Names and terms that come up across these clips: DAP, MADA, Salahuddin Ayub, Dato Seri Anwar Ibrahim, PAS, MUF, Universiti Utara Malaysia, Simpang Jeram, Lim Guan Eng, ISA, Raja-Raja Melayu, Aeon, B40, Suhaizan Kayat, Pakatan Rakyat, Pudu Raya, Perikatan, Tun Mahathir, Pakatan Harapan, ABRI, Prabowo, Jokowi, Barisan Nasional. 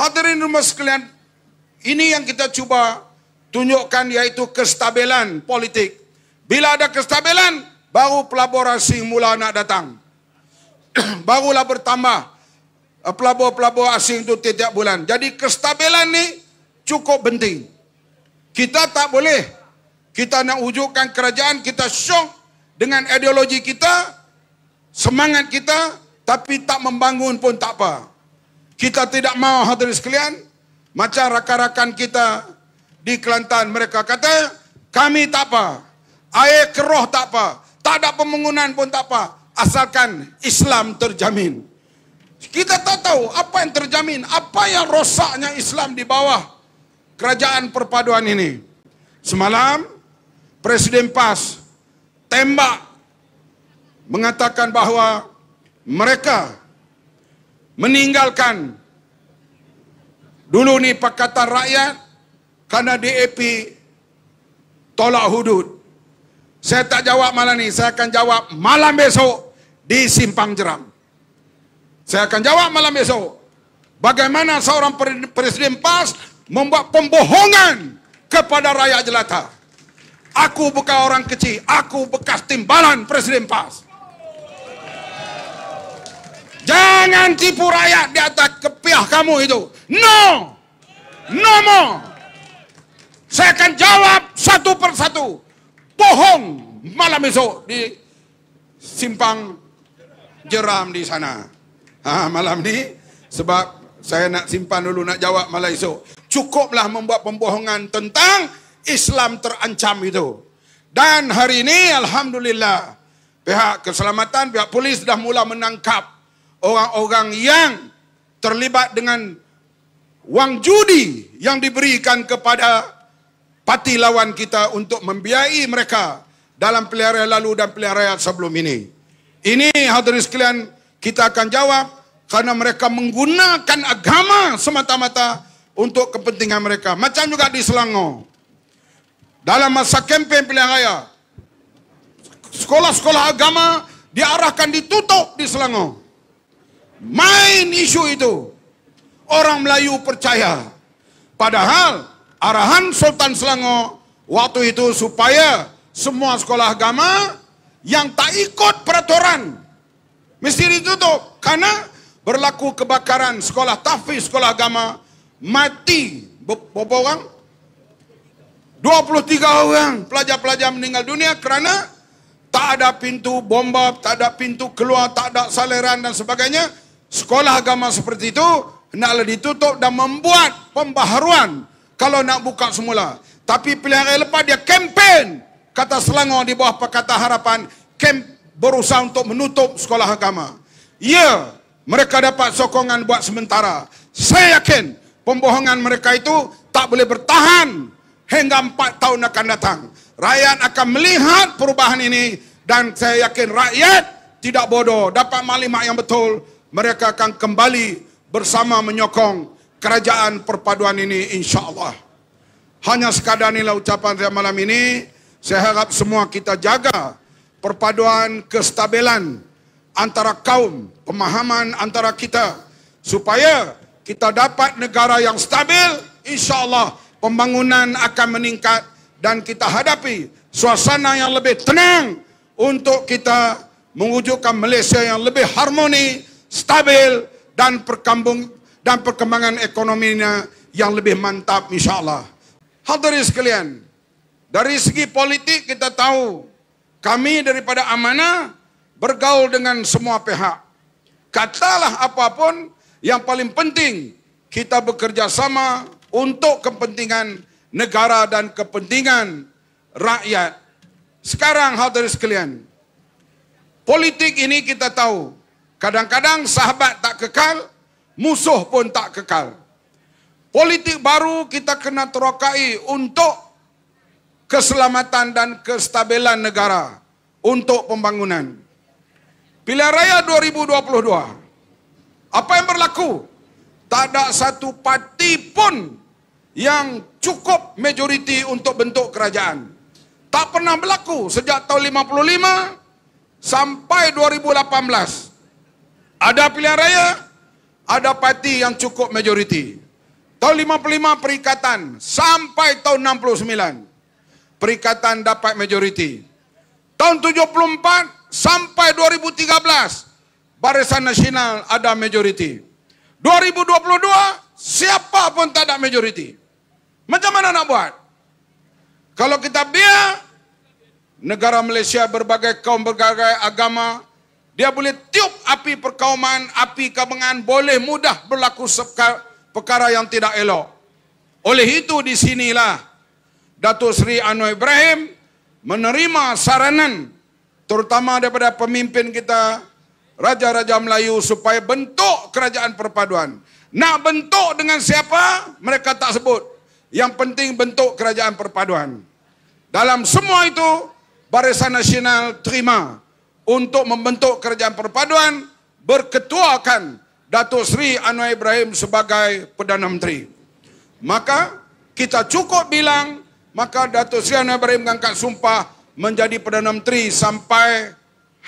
Hadirin rumah sekalian, ini yang kita cuba tunjukkan, yaitu kestabilan politik. Bila ada kestabilan, baru pelabur asing mula nak datang. Barulah bertambah pelabur-pelabur asing itu tiap bulan. Jadi kestabilan ni cukup penting. Kita tak boleh kita nak wujudkan kerajaan kita syok dengan ideologi kita, semangat kita, tapi tak membangun pun tak apa. Kita tidak mahu, hadirin sekalian, macam rakan-rakan kita di Kelantan, mereka kata kami tak apa, air keroh tak apa, tak ada pembangunan pun tak apa, asalkan Islam terjamin. Kita tak tahu apa yang terjamin, apa yang rosaknya Islam di bawah kerajaan perpaduan ini. Semalam Presiden PAS tembak mengatakan bahawa mereka meninggalkan dulu ni Pakatan Rakyat kerana DAP tolak hudud. Saya tak jawab malam ni, saya akan jawab malam besok di Simpang Jeram. Saya akan jawab malam besok bagaimana seorang Presiden PAS membuat pembohongan kepada rakyat jelata. Aku bukan orang kecil, aku bekas timbalan Presiden PAS. Jangan tipu rakyat di atas kepiah kamu itu. No! No more! Saya akan jawab satu persatu. Bohong malam esok di Simpang Jeram di sana. Malam ni, sebab saya nak simpan dulu, nak jawab malam esok. Cukuplah membuat pembohongan tentang Islam terancam itu. Dan hari ini, Alhamdulillah, pihak keselamatan, pihak polis dah mula menangkap orang-orang yang terlibat dengan wang judi yang diberikan kepada parti lawan kita untuk membiayai mereka dalam pilihan raya lalu dan pilihan raya sebelum ini. Ini, hadirin sekalian, kita akan jawab kerana mereka menggunakan agama semata-mata untuk kepentingan mereka. Macam juga di Selangor. Dalam masa kempen pilihan raya, sekolah-sekolah agama diarahkan ditutup di Selangor. Main isu itu, orang Melayu percaya. Padahal arahan Sultan Selangor waktu itu supaya semua sekolah agama yang tak ikut peraturan mesti ditutup. Karena berlaku kebakaran sekolah tahfiz, sekolah agama, mati berapa orang? 23 orang pelajar-pelajar meninggal dunia kerana tak ada pintu bomba, tak ada pintu keluar, tak ada saliran dan sebagainya. Sekolah agama seperti itu hendaklah ditutup dan membuat pembaharuan kalau nak buka semula. Tapi pilihan raya lepas dia kempen, kata Selangor di bawah Pakatan Harapan, berusaha untuk menutup sekolah agama. Ya, mereka dapat sokongan buat sementara. Saya yakin pembohongan mereka itu tak boleh bertahan hingga 4 tahun akan datang. Rakyat akan melihat perubahan ini dan saya yakin rakyat tidak bodoh, dapat maklumat yang betul. Mereka akan kembali bersama menyokong kerajaan perpaduan ini, insyaAllah. Hanya sekadar inilah ucapan saya malam ini. Saya harap semua kita jaga perpaduan kestabilan antara kaum, pemahaman antara kita, supaya kita dapat negara yang stabil, insyaAllah pembangunan akan meningkat dan kita hadapi suasana yang lebih tenang untuk kita mewujudkan Malaysia yang lebih harmoni, stabil dan perkembangan ekonominya yang lebih mantap, insyaAllah. Hadirin sekalian, dari segi politik kita tahu kami daripada amanah bergaul dengan semua pihak. Katalah apapun, yang paling penting kita bekerjasama untuk kepentingan negara dan kepentingan rakyat. Sekarang hadirin sekalian, politik ini kita tahu kadang-kadang sahabat tak kekal, musuh pun tak kekal. Politik baru kita kena terokai untuk keselamatan dan kestabilan negara, untuk pembangunan. Pilihan Raya 2022, apa yang berlaku? Tak ada satu parti pun yang cukup majoriti untuk bentuk kerajaan. Tak pernah berlaku sejak tahun 55 sampai 2018. Ada pilihan raya, ada parti yang cukup majoriti. Tahun 55 perikatan sampai tahun 69. Perikatan dapat majoriti. Tahun 74 sampai 2013 Barisan Nasional ada majoriti. 2022 siapa pun tak ada majoriti. Macam mana nak buat? Kalau kita biar negara Malaysia berbagai kaum, berbagai agama, dia boleh tiup api perkauman, api kebengan, boleh mudah berlaku perkara yang tidak elok. Oleh itu di sinilah Dato Seri Anwar Ibrahim menerima saranan terutama daripada pemimpin kita Raja-Raja Melayu supaya bentuk kerajaan perpaduan. Nak bentuk dengan siapa? Mereka tak sebut. Yang penting bentuk kerajaan perpaduan. Dalam semua itu Barisan Nasional terima untuk membentuk kerajaan perpaduan berketuakan Dato' Seri Anwar Ibrahim sebagai Perdana Menteri. Maka kita cukup bilang, maka Dato' Seri Anwar Ibrahim mengangkat sumpah menjadi Perdana Menteri sampai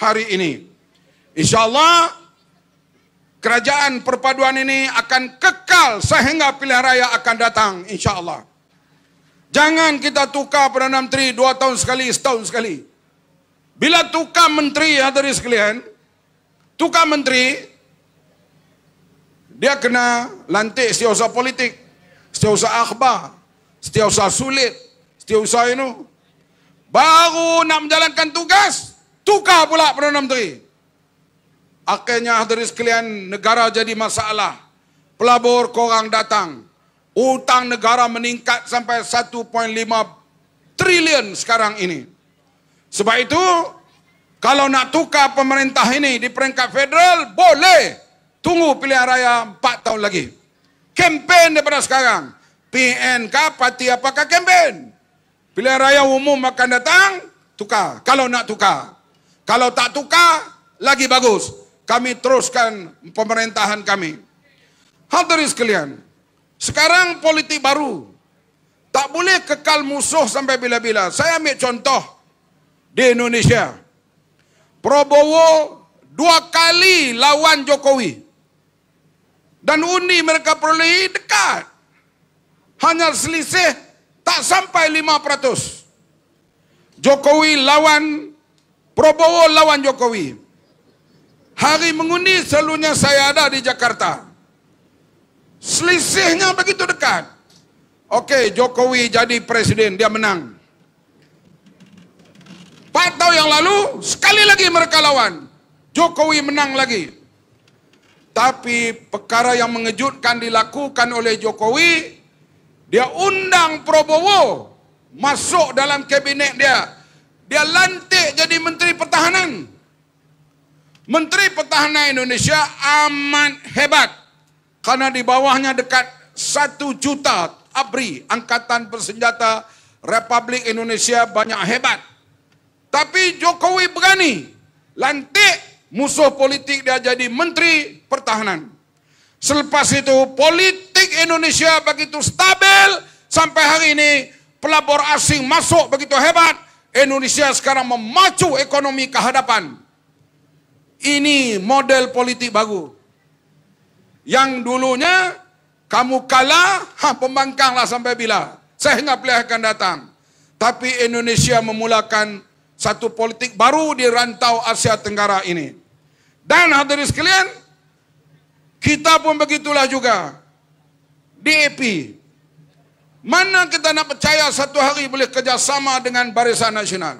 hari ini. InsyaAllah kerajaan perpaduan ini akan kekal sehingga pilihan raya akan datang, insyaAllah. Jangan kita tukar Perdana Menteri 2 tahun sekali, setahun sekali. Bila tukar menteri, hadirin sekalian, tukar menteri, dia kena lantik setiausaha politik, setiausaha akhbar, setiausaha sulit, setiausaha ini. Baru nak menjalankan tugas, tukar pula Perdana Menteri. Akhirnya hadirin sekalian, negara jadi masalah. Pelabur korang datang. Utang negara meningkat sampai 1.5 trilion sekarang ini. Sebab itu, kalau nak tukar pemerintah ini di peringkat federal, boleh. Tunggu pilihan raya 4 tahun lagi. Kempen daripada sekarang. PN kah, parti apakah kempen? Pilihan raya umum akan datang, tukar. Kalau nak tukar. Kalau tak tukar, lagi bagus. Kami teruskan pemerintahan kami. Hadirin sekalian, sekarang politik baru. Tak boleh kekal musuh sampai bila-bila. Saya ambil contoh di Indonesia. Prabowo 2 kali lawan Jokowi. Dan undi mereka perolehi dekat. Hanya selisih tak sampai 5%. Jokowi lawan Prabowo lawan Jokowi. Hari mengundi selalunya saya ada di Jakarta. Selisihnya begitu dekat. Okey, Jokowi jadi presiden, dia menang. 4 tahun yang lalu, sekali lagi mereka lawan. Jokowi menang lagi. Tapi perkara yang mengejutkan dilakukan oleh Jokowi, dia undang Prabowo masuk dalam kabinet dia. Dia lantik jadi Menteri Pertahanan. Menteri Pertahanan Indonesia amat hebat. Karena di bawahnya dekat 1 juta ABRI, Angkatan Bersenjata Republik Indonesia, banyak hebat. Tapi Jokowi berani lantik musuh politik dia jadi Menteri Pertahanan. Selepas itu politik Indonesia begitu stabil sampai hari ini, pelabur asing masuk begitu hebat. Indonesia sekarang memacu ekonomi ke hadapan. Ini model politik baru. Yang dulunya kamu kalah, pembangkanglah sampai bila. Sehingga pilihan akan datang. Tapi Indonesia memulakan satu politik baru di rantau Asia Tenggara ini. Dan hadirin sekalian, kita pun begitulah juga. DAP. Mana kita nak percaya satu hari boleh kerjasama dengan Barisan Nasional.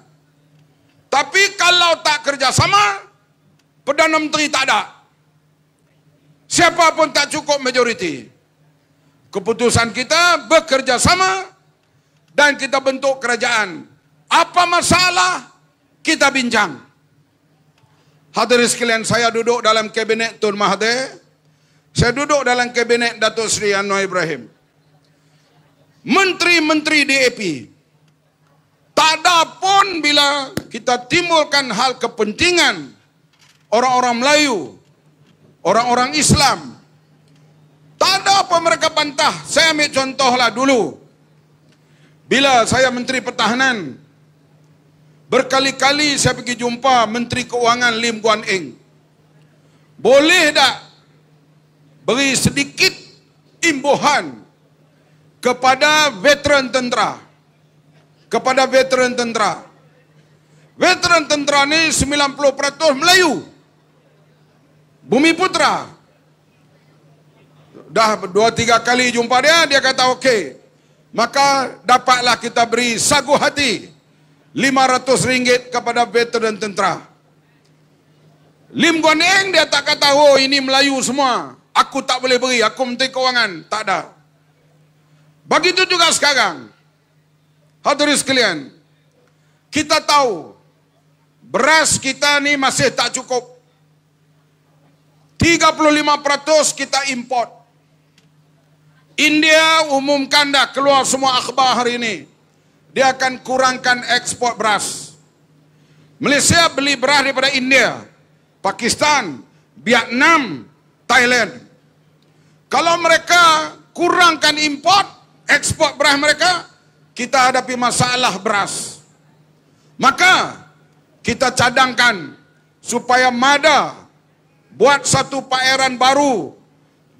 Tapi kalau tak kerjasama, Perdana Menteri tak ada. Siapa pun tak cukup majoriti. Keputusan kita bekerjasama dan kita bentuk kerajaan. Apa masalah kita bincang. Hadirin sekalian, saya duduk dalam kabinet Tun Mahathir. Saya duduk dalam kabinet Dato' Seri Anwar Ibrahim. Menteri-menteri DAP. Tak ada pun bila kita timbulkan hal kepentingan orang-orang Melayu, orang-orang Islam. Tak ada apa mereka bantah. Saya ambil contohlah dulu. Bila saya Menteri Pertahanan, berkali-kali saya pergi jumpa Menteri Keuangan Lim Guan Eng. Boleh tak beri sedikit imbuhan kepada veteran tentera. Kepada veteran tentera. Veteran tentera ini 90% Melayu. Bumi Putra. Dah 2-3 kali jumpa dia, dia kata okey. Maka dapatlah kita beri sagu hati RM500 kepada veteran tentera. Lim Guan Eng dia tak kata, oh ini Melayu semua, aku tak boleh beri, aku Menteri Kewangan. Tak ada. Begitu juga sekarang. Hadirin sekalian, kita tahu beras kita ni masih tak cukup. 35% kita import. India umumkan dah, keluar semua akhbar hari ini, dia akan kurangkan ekspor beras. Malaysia beli beras daripada India, Pakistan, Vietnam, Thailand. Kalau mereka kurangkan import, ekspor beras mereka, kita hadapi masalah beras. Maka kita cadangkan supaya MADA buat satu paeran baru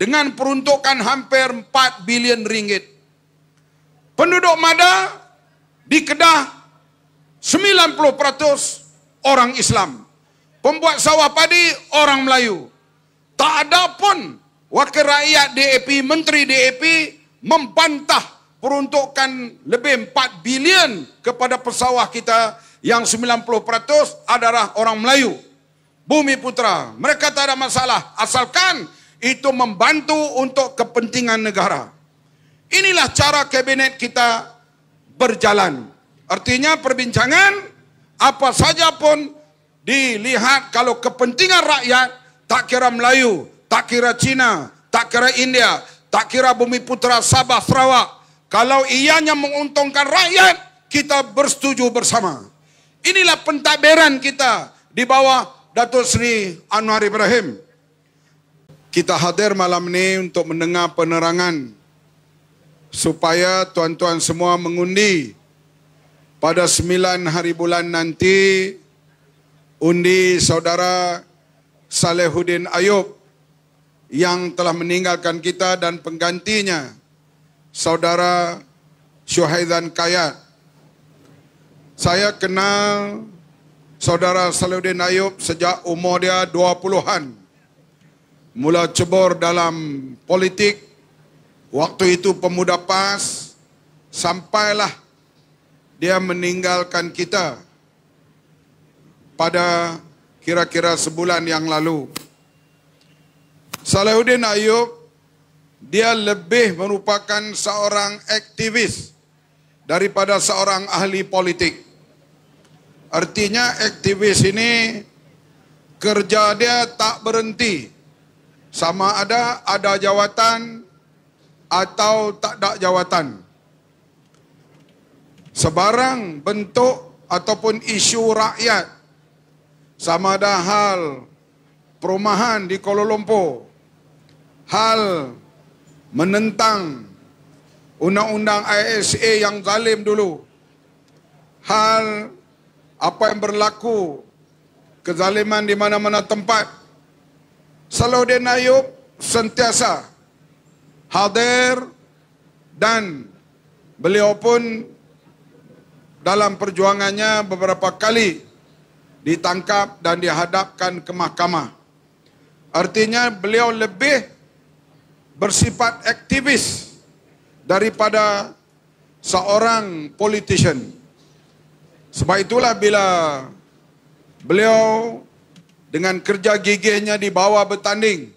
dengan peruntukan hampir 4 bilion ringgit. Penduduk MADA di Kedah 90% orang Islam. Pembuat sawah padi orang Melayu. Tak ada pun wakil rakyat DAP, menteri DAP membantah peruntukan lebih 4 bilion kepada pesawah kita yang 90% adalah orang Melayu. Bumi Putra, mereka tak ada masalah asalkan itu membantu untuk kepentingan negara. Inilah cara kabinet kita berjalan. Artinya perbincangan apa saja pun dilihat kalau kepentingan rakyat, tak kira Melayu, tak kira Cina, tak kira India, tak kira Bumi Putra, Sabah, Sarawak. Kalau ianya menguntungkan rakyat, kita bersetuju bersama. Inilah pentadbiran kita di bawah Dato Seri Anwar Ibrahim. Kita hadir malam ini untuk mendengar penerangan supaya tuan-tuan semua mengundi pada 9 hari bulan nanti undi saudara Salahuddin Ayub yang telah meninggalkan kita dan penggantinya saudara Suhaizan Kayat. Saya kenal saudara Salahuddin Ayub sejak umur dia 20-an. Mula cebur dalam politik, waktu itu Pemuda PAS, sampailah dia meninggalkan kita pada kira-kira sebulan yang lalu. Salahuddin Ayub, dia lebih merupakan seorang aktivis daripada seorang ahli politik. Artinya aktivis ini kerja dia tak berhenti. Sama ada jawatan atau tak ada jawatan. Sebarang bentuk ataupun isu rakyat, sama ada hal perumahan di Kuala Lumpur, hal menentang undang-undang ISA yang zalim dulu, hal apa yang berlaku, kezaliman di mana-mana tempat, Salahuddin Ayub sentiasa hadir dan beliau pun dalam perjuangannya beberapa kali ditangkap dan dihadapkan ke mahkamah. Artinya beliau lebih bersifat aktivis daripada seorang politician. Sebab itulah bila beliau dengan kerja gigihnya dibawa bertanding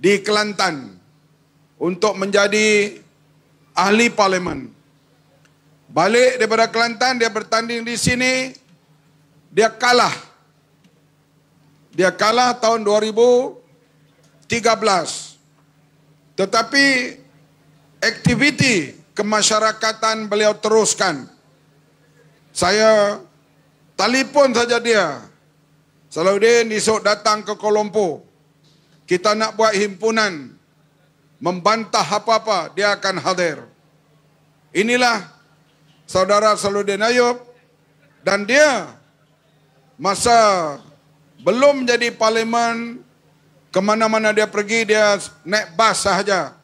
di Kelantan untuk menjadi ahli parlimen. Balik daripada Kelantan, dia bertanding di sini, dia kalah. Dia kalah tahun 2013. Tetapi aktiviti kemasyarakatan beliau teruskan. Saya telefon saja dia. Salahuddin esok datang ke Kuala Lumpur. Kita nak buat himpunan. Membantah apa-apa, dia akan hadir. Inilah saudara Salahuddin Ayub. Dan dia masa belum jadi parlimen, kemana-mana dia pergi, dia naik bas sahaja.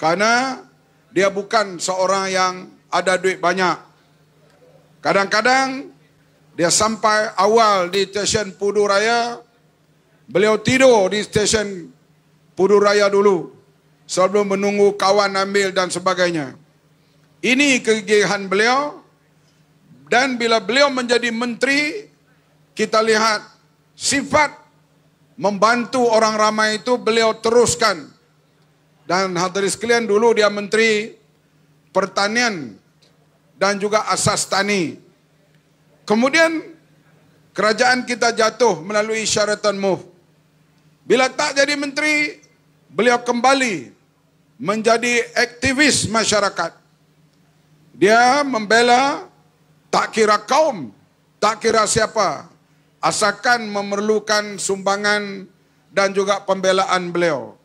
Karena Dia bukan seorang yang ada duit banyak. Kadang-kadang dia sampai awal di stesen Pudu Raya, beliau tidur di stesen Pudu Raya dulu sebelum menunggu kawan ambil dan sebagainya. Ini kegigihan beliau, dan bila beliau menjadi menteri, kita lihat sifat membantu orang ramai itu beliau teruskan. Dan hadirin sekalian, dulu dia menteri pertanian dan juga asas tani. Kemudian kerajaan kita jatuh melalui syaratan MUF. Bila tak jadi menteri, beliau kembali menjadi aktivis masyarakat. Dia membela tak kira kaum, tak kira siapa, asalkan memerlukan sumbangan dan juga pembelaan beliau.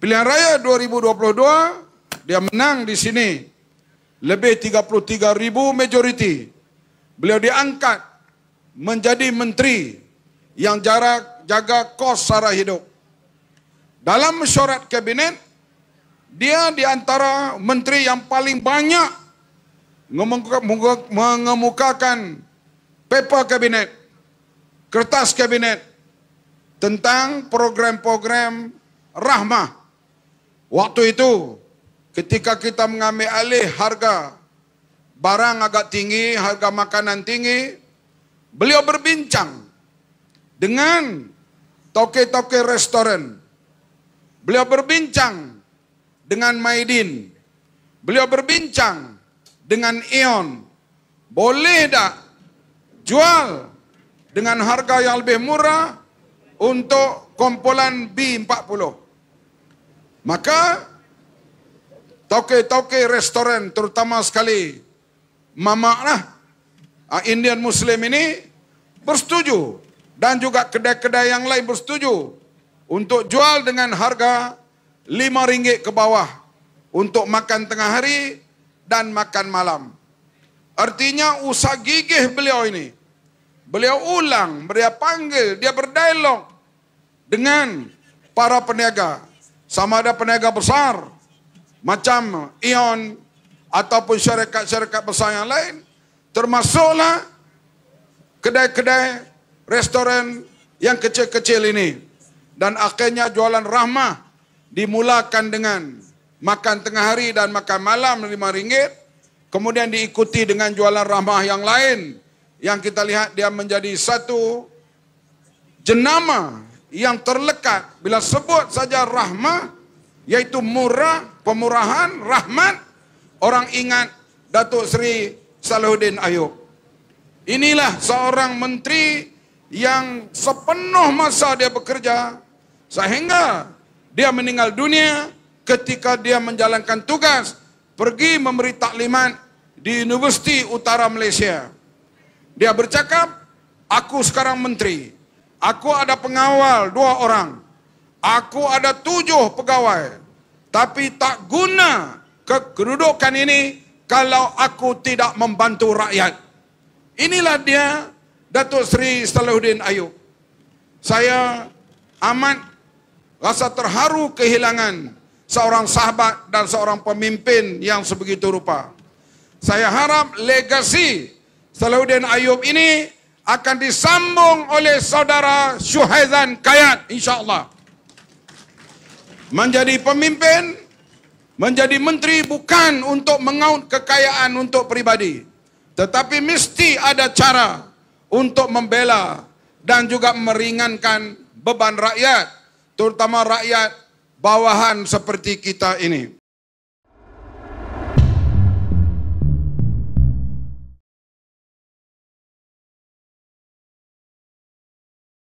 Pilihan Raya 2022, dia menang di sini. Lebih 33,000 majoriti. Beliau diangkat menjadi menteri yang jaga kos sara hidup. Dalam mesyuarat kabinet, dia di antara menteri yang paling banyak mengemukakan paper kabinet, kertas kabinet tentang program-program rahmah. Waktu itu, ketika kita mengambil alih harga barang agak tinggi, harga makanan tinggi, beliau berbincang dengan toke-toke restoran. Beliau berbincang dengan Maidin. Beliau berbincang dengan Aeon. Boleh tak jual dengan harga yang lebih murah untuk kumpulan B40? Maka toke-toke restoran, terutama sekali Mama lah, Indian Muslim ini bersetuju, dan juga kedai-kedai yang lain bersetuju untuk jual dengan harga RM5 ke bawah untuk makan tengah hari dan makan malam. Artinya usaha gigih beliau ini, beliau ulang, dia panggil, dia berdialog dengan para peniaga. Sama ada peniaga besar macam Aeon ataupun syarikat-syarikat besar yang lain, termasuklah kedai-kedai restoran yang kecil-kecil ini. Dan akhirnya jualan rahmah dimulakan dengan makan tengah hari dan makan malam RM5, kemudian diikuti dengan jualan rahmah yang lain, yang kita lihat dia menjadi satu jenama yang terlekat. Bila sebut saja rahmah, yaitu murah, pemurahan, rahmat, orang ingat Dato Seri Salahuddin Ayub. Inilah seorang menteri yang sepenuh masa dia bekerja sehingga dia meninggal dunia ketika dia menjalankan tugas pergi memberi taklimat di Universiti Utara Malaysia. Dia bercakap, aku sekarang menteri. Aku ada pengawal 2 orang. Aku ada 7 pegawai. Tapi tak guna kedudukan ini kalau aku tidak membantu rakyat. Inilah dia Dato' Seri Salahuddin Ayub. Saya amat rasa terharu kehilangan seorang sahabat dan seorang pemimpin yang sebegitu rupa. Saya harap legasi Salahuddin Ayub ini akan disambung oleh saudara Suhaizan Kayat, insyaAllah. Menjadi pemimpin, menjadi menteri bukan untuk mengaut kekayaan untuk pribadi, tetapi mesti ada cara untuk membela dan juga meringankan beban rakyat, terutama rakyat bawahan seperti kita ini.